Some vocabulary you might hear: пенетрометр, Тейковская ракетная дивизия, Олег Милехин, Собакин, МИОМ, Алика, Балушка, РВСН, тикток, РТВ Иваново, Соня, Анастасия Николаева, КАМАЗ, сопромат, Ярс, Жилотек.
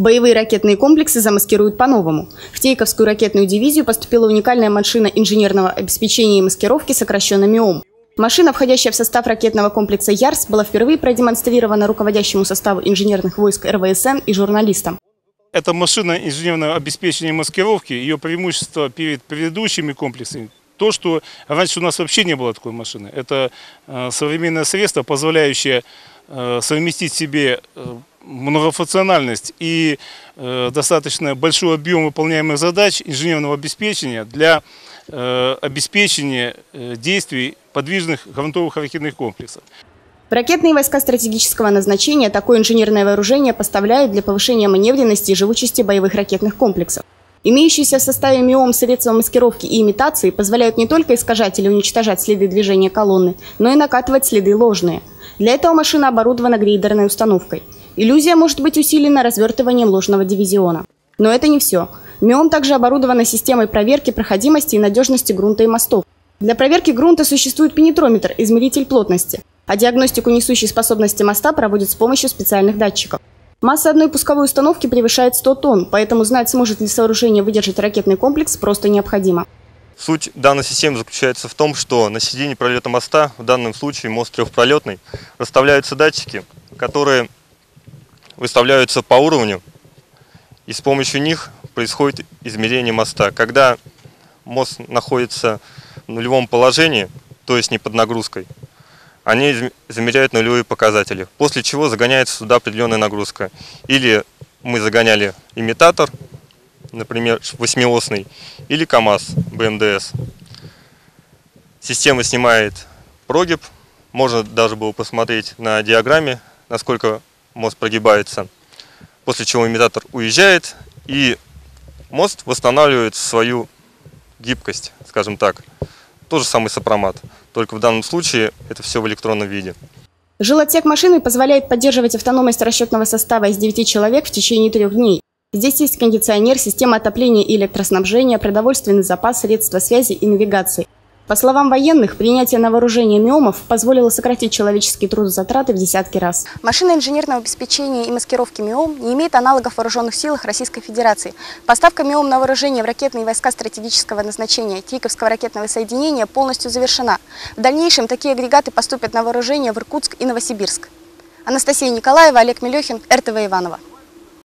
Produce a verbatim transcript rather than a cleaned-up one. Боевые ракетные комплексы замаскируют по-новому. В Тейковскую ракетную дивизию поступила уникальная машина инженерного обеспечения и маскировки, сокращенно МИОМ. Машина, входящая в состав ракетного комплекса «Ярс», была впервые продемонстрирована руководящему составу инженерных войск эр вэ эс эн и журналистам. Эта машина инженерного обеспечения и маскировки, ее преимущество перед предыдущими комплексами, то, что раньше у нас вообще не было такой машины. Это современное средство, позволяющее совместить в себе многофункциональность и достаточно большой объем выполняемых задач инженерного обеспечения для обеспечения действий подвижных грунтовых ракетных комплексов. Ракетные войска стратегического назначения такое инженерное вооружение поставляют для повышения маневренности и живучести боевых ракетных комплексов. Имеющиеся в составе МИОМ средства маскировки и имитации позволяют не только искажать или уничтожать следы движения колонны, но и накатывать следы ложные. Для этого машина оборудована грейдерной установкой. Иллюзия может быть усилена развертыванием ложного дивизиона. Но это не все. МИОМ также оборудована системой проверки проходимости и надежности грунта и мостов. Для проверки грунта существует пенетрометр – измеритель плотности, а диагностику несущей способности моста проводят с помощью специальных датчиков. Масса одной пусковой установки превышает сто тонн, поэтому знать, сможет ли сооружение выдержать ракетный комплекс, просто необходимо. Суть данной системы заключается в том, что на середине пролета моста, в данном случае мост трехпролетный, расставляются датчики, которые выставляются по уровню, и с помощью них происходит измерение моста. Когда мост находится в нулевом положении, то есть не под нагрузкой, они замеряют нулевые показатели, после чего загоняется сюда определенная нагрузка. Или мы загоняли имитатор, например, восьмиосный, или КАМАЗ, бэ эм дэ эс. Система снимает прогиб, можно даже было посмотреть на диаграмме, насколько мост прогибается, после чего имитатор уезжает, и мост восстанавливает свою гибкость, скажем так. Тот же самый сопромат, только в данном случае это все в электронном виде. Жилотек машины позволяет поддерживать автономность расчетного состава из девяти человек в течение трех дней. Здесь есть кондиционер, система отопления и электроснабжения, продовольственный запас, средства связи и навигации. По словам военных, принятие на вооружение МИОМов позволило сократить человеческие трудозатраты в десятки раз. Машина инженерного обеспечения и маскировки МИОМ не имеет аналогов в вооруженных силах Российской Федерации. Поставка МИОМ на вооружение в ракетные войска стратегического назначения Тейковского ракетного соединения полностью завершена. В дальнейшем такие агрегаты поступят на вооружение в Иркутск и Новосибирск. Анастасия Николаева, Олег Милехин, эр тэ вэ Иваново.